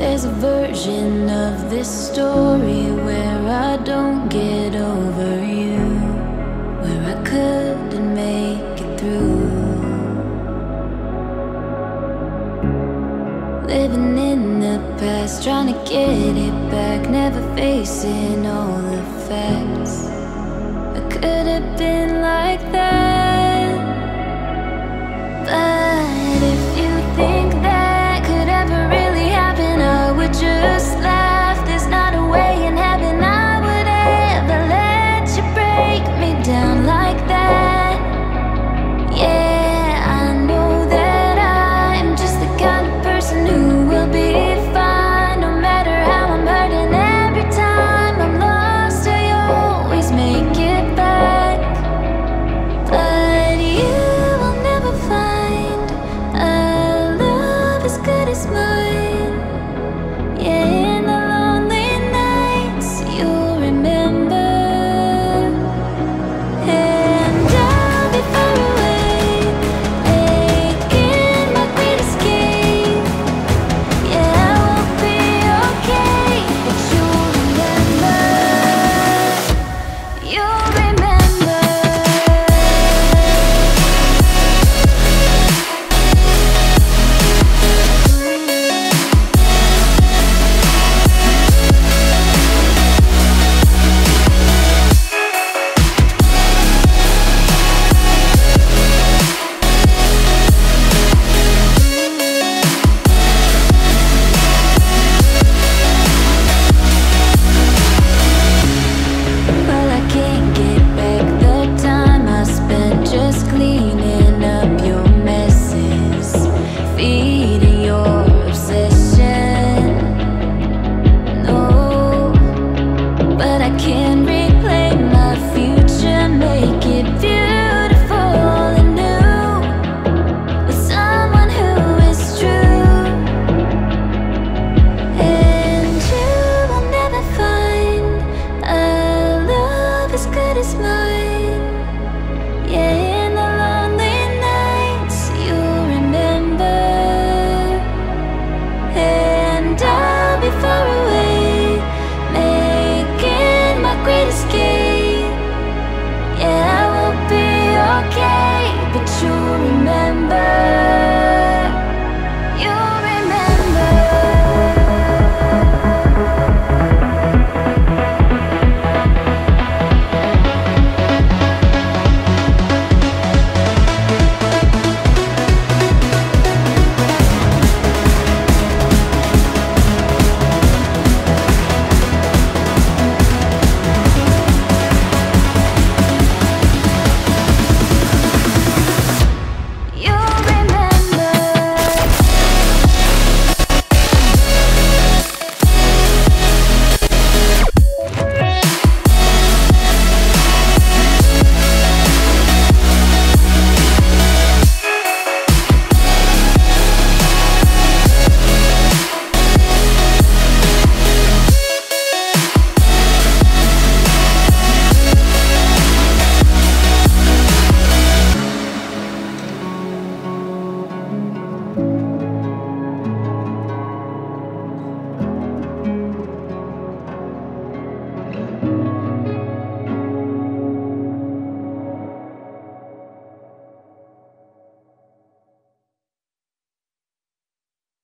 There's a version of this story where I don't get over you, where I couldn't make it through. Living in the past, trying to get it back, never facing all the facts. I could have been like that, but